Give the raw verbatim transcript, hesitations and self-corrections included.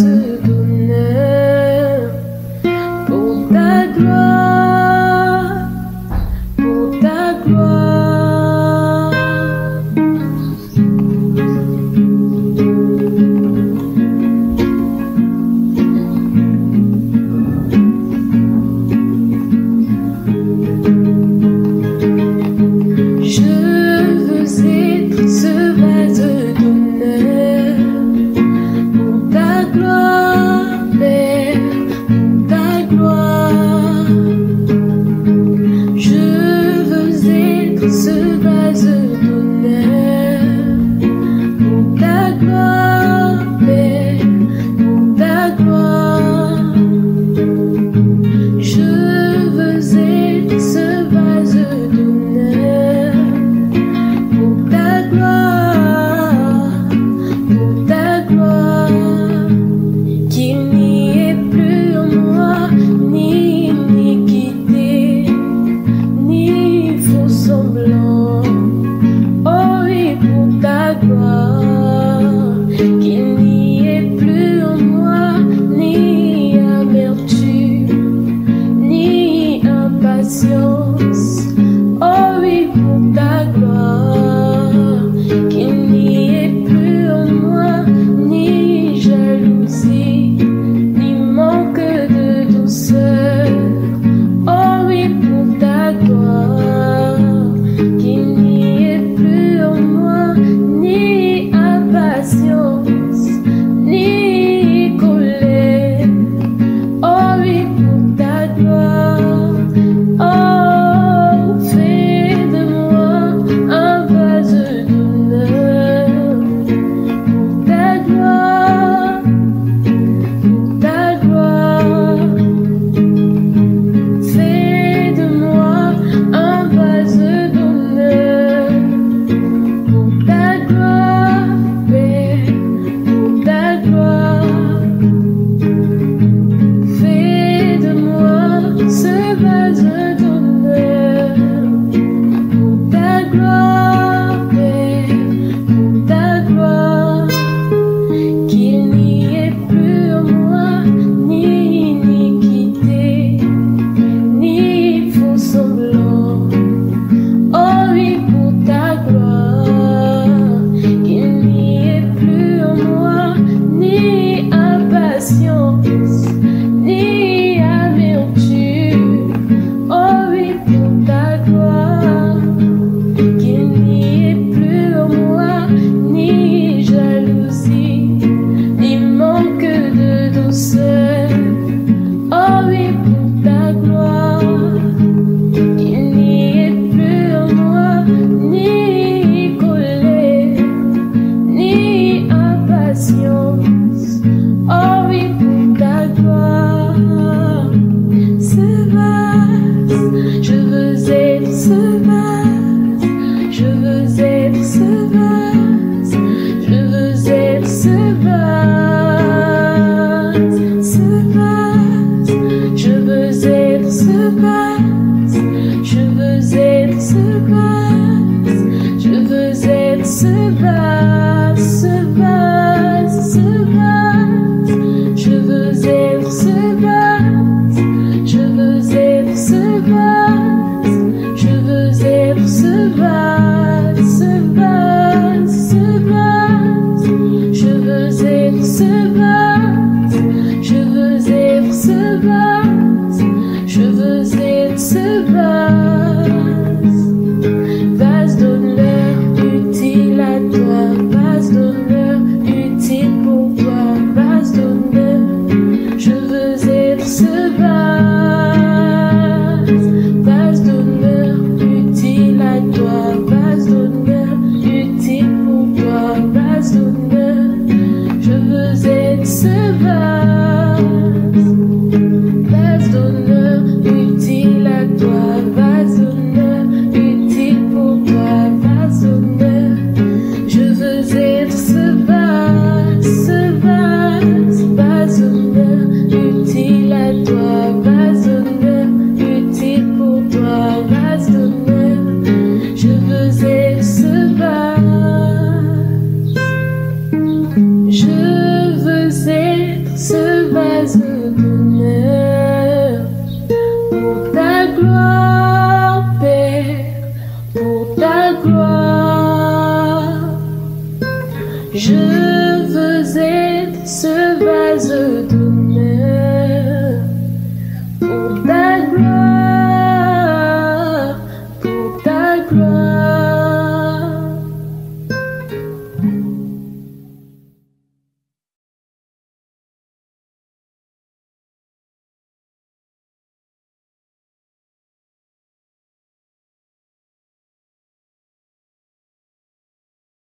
Je veux être Je veux être ce vase de